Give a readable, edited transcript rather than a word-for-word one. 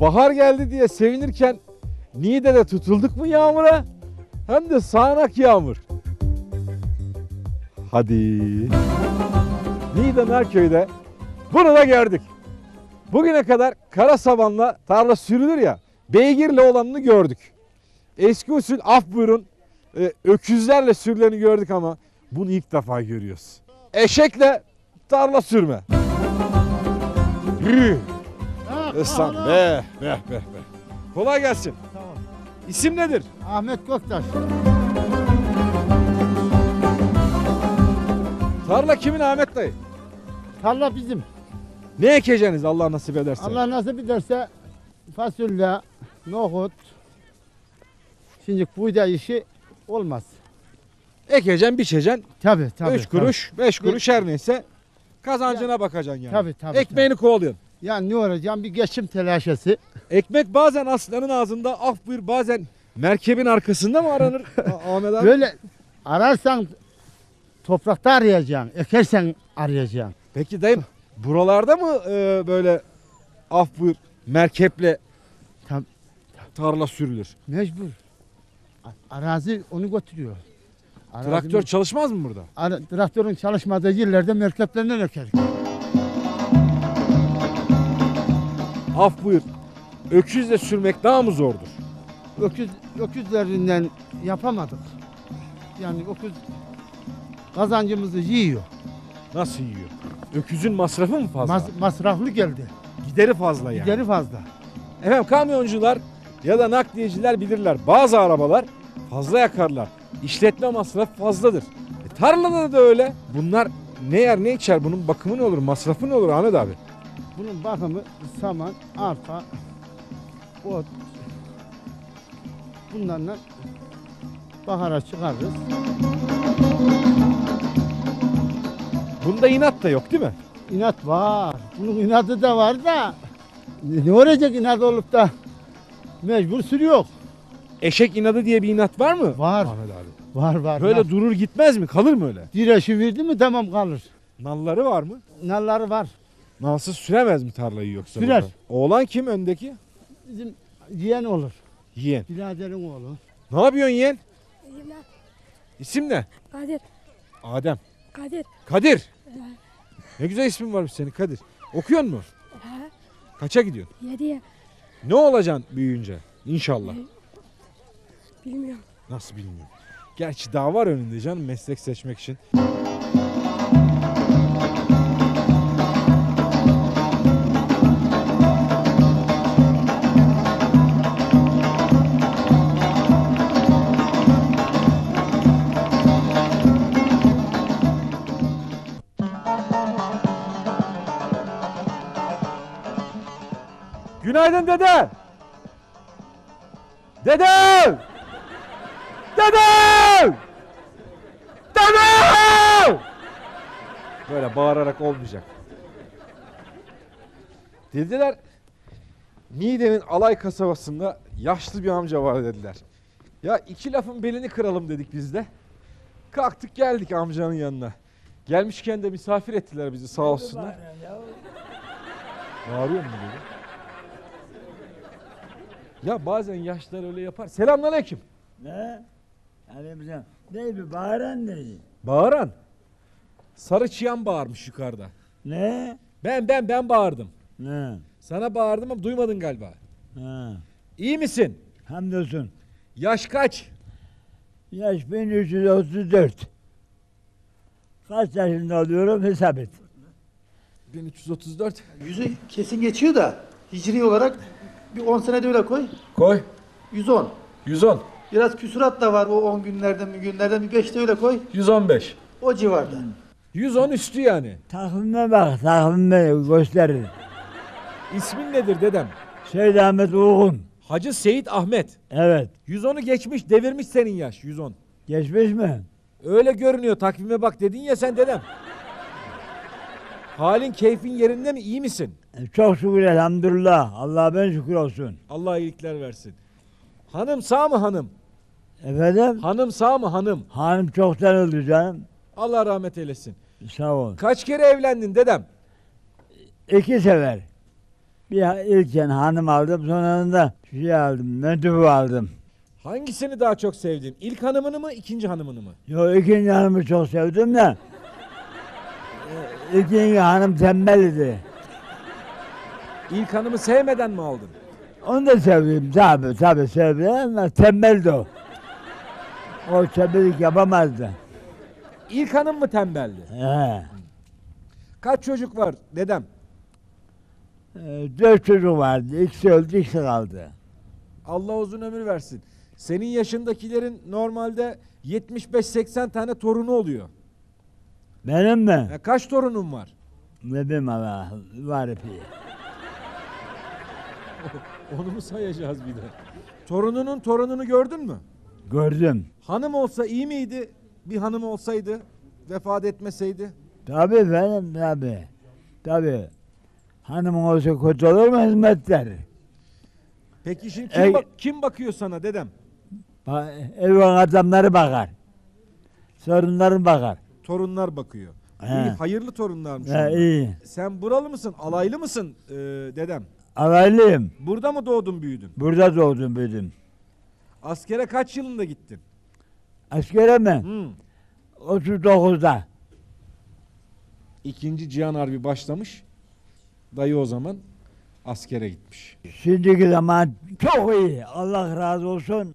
bahar geldi diye sevinirken Niğde'de tutulduk mu yağmura? Hem de sağanak yağmur. Hadi. Niğde Narköy'de bunu da gördük. Bugüne kadar kara sabanla tarla sürülür ya, beygirle olanını gördük. Eski usul, af buyurun, öküzlerle sürüleni gördük ama bunu ilk defa görüyoruz. Eşekle tarla sürme. Esnaf be. Kolay gelsin. Tamam. İsim nedir? Ahmet Göktaş. Tarla kimin Ahmet dayı? Tarla bizim. Ne ekeceksiniz Allah nasip ederse? Allah nasip ederse fasulye, nohut. Şimdi buğday işi olmaz. Ekeceksin, biçeceksin. Tabii. 3 kuruş, 5 kuruş her neyse kazancına yani, bakacaksın yani. Tabii. Ekmeğini kovalıyorsun. Yani ne olacağım, bir geçim telaşesi. Ekmek bazen aslanın ağzında, af buyur, bazen merkebin arkasında mı aranır Ahmet abi? Böyle ararsan toprakta arayacaksın, ekersen arayacaksın. Peki dayım, buralarda mı böyle af buyur merkeple tarla sürülür? Mecbur. Arazi onu götürüyor. Arazi traktör mi? Çalışmaz mı burada? Traktörün çalışmadığı yerlerde merkeplerinden öker. Af buyur, öküzle sürmek daha mı zordur? Öküzlerinden yapamadık. Yani öküz kazancımızı yiyor. Nasıl yiyor? Öküzün masrafı mı fazla? Masraflı geldi. Gideri fazla yani. Gideri fazla. Efendim, kamyoncular ya da nakliyeciler bilirler. Bazı arabalar fazla yakarlar. İşletme masrafı fazladır. Tarlada da öyle. Bunlar ne yer ne içer? Bunun bakımı ne olur? Masrafı ne olur Ahmet abi? Bunun bakımı saman, arpa, ot, bunlarla bahara çıkarırız. Bunda inat da yok değil mi? İnat var. Bunun inadı da var da ne olacak inat olup da mecbur sürüyor. Eşek inadı diye bir inat var mı? Var. Ahmet abi. Var. Böyle var. Durur gitmez mi? Kalır mı öyle? Direşi verdi mi tamam kalır. Nalları var mı? Nalları var. Nalsız süremez mi tarlayı yoksa? Sürer. Burada? Oğlan kim öndeki? Bizim yeğen olur. Yeğen. Biraderin oğlu. Ne yapıyorsun yeğen? İsim ne? Kadir. Adem. Kadir. Ne güzel ismin varmış senin Kadir. Okuyor mu? Kaça gidiyorsun? 7'ye. Ne olacaksın büyüyünce? İnşallah. Bilmiyorum. Nasıl bilmiyorum? Gerçi daha var önünde canım meslek seçmek için. Günaydın dede. Dedem! Böyle bağırarak olmayacak. Dediler, Niğde'nin Alay kasabasında yaşlı bir amca var dediler. Ya iki lafın belini kıralım dedik biz de. Kalktık geldik amcanın yanına. Gelmişken de misafir ettiler bizi sağ olsunlar. Bağırıyor mu dedi? Ya bazen yaşlılar öyle yapar. Selamünaleyküm. Ne? Aleykümselam. Ne bir bağıran dedi. Bağıran? Sarı çıyan bağırmış yukarıda. Ne? Ben bağırdım. Ne? Sana bağırdım ama duymadın galiba. Ha. İyi misin? Hamdolsun. Yaş kaç? Yaş 1334. Kaç yaşında alıyorum hesap et. 1334. Yüzü kesin geçiyor da hicri olarak. Bir 10 sene de öyle koy. Koy. 110. 110. Biraz küsurat da var o 10 günlerden bir günlerden. 5 de öyle koy. 115. O civarda. 110 üstü yani. Takvime bak, takvime gösterir. İsmin nedir dedem? Seyit Ahmet Uğun. Hacı Seyit Ahmet. Evet. 110'u geçmiş, devirmiş senin yaş 110. Geçmiş mi? Öyle görünüyor, takvime bak dedin ya sen dedem. Halin, keyfin yerinde mi? İyi misin? Çok şükür elhamdülillah. Allah'a ben şükür olsun. Allah iyilikler versin. Hanım sağ mı hanım? Efendim? Hanım sağ mı hanım? Hanım çoktan öldü canım. Allah rahmet eylesin. Sağ ol. Kaç kere evlendin dedem? 2 sefer. Bir ilken hanım aldım, sonra da şey aldım, mektubu aldım. Hangisini daha çok sevdin? İlk hanımını mı, ikinci hanımını mı? Yok, ikinci hanımı çok sevdim de. İkinci hanım tembel idi. İlk hanımı sevmeden mi aldın? Onu da sevdim, tabii sevdim ama tembeldi o. O tembellik yapamazdı. İlk hanım mı tembeldi? He. Kaç çocuk var dedem? 4 çocuk vardı, ikisi öldü, ikisi kaldı. Allah uzun ömür versin. Senin yaşındakilerin normalde 75-80 tane torunu oluyor. Benim mi? Ya kaç torunun var? Benim Allah var epey. Onu mu sayacağız bir de? Torununun torununu gördün mü? Gördüm. Hanım olsa iyi miydi? Bir hanım olsaydı, vefat etmeseydi? Tabii efendim, tabii. Hanımın olsa kötü olur mu hizmetler? Peki şimdi kim bakıyor sana dedem? Ev adamları bakar. Sorunların bakar. Torunlar bakıyor. He. İyi, hayırlı torunlarmış. He, iyi. Sen buralı mısın, alaylı mısın dedem? Alaylıyım. Burada mı doğdun, büyüdün? Burada doğdum, büyüdüm. Askere kaç yılında gittin? Askere mi? Hı. 39'da. İkinci Cihan Harbi başlamış. Dayı o zaman askere gitmiş. Şimdiki zaman çok iyi. Allah razı olsun.